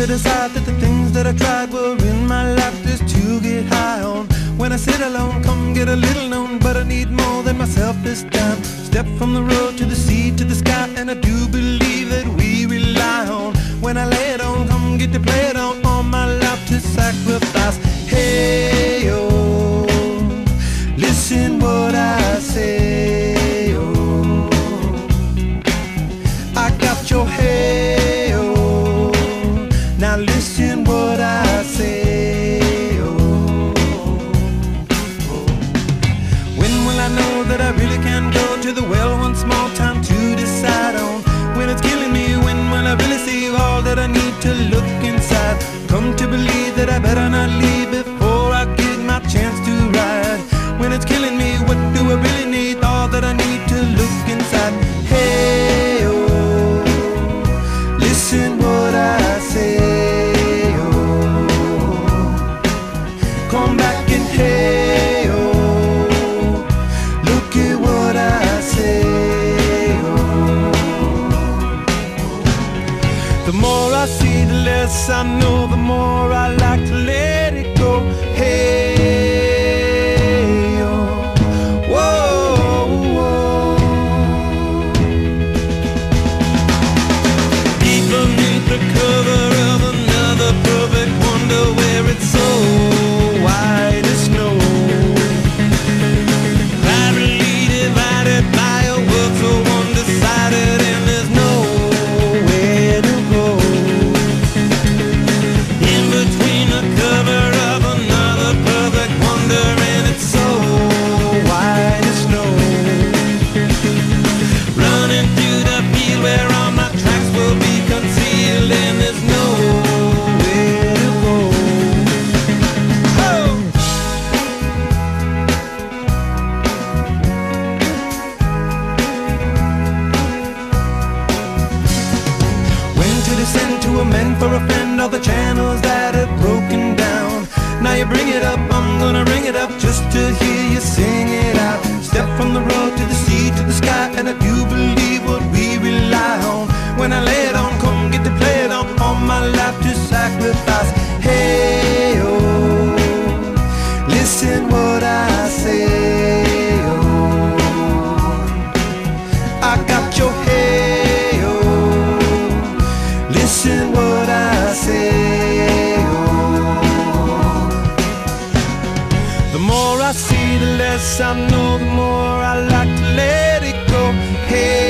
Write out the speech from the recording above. to decide that the things that I tried were in my life just to get high on. When I sit alone, come get a little known, but I need more than myself this time. Step from the road to the sea to the sky, and I do believe that we rely on. When I lay it on, come get to play it on, all my life to sacrifice. Hey, oh, listen what I say, oh, I got your hey, oh, now listen what I say. That I really can go to the well once more, time to decide on. When it's killing me, when will I really see all that I need to look inside? Come to believe that I better not leave before I get my chance to ride. When it's killing me, what do I really need? All that I need to look inside. Hey, oh, listen what I say, oh, come back and hey. The more I see, the less I know, the more I like to let it go. Hey, oh, whoa, whoa. Underneath the cover of another perfect wonder where it's so white as snow, finally divided by a world so undecided, and there's no meant for a friend, all the channels that have broken down. Now you bring it up, I'm gonna ring it up just to hear you sing it out. Step from the road to the sea to the sky, and I do believe what we rely on. When I lay it on, come get to play it on, all my life to sacrifice. Hey, oh, listen what I say, oh, I got your head. Listen what I say, oh. The more I see, the less I know, the more I like to let it go. Hey.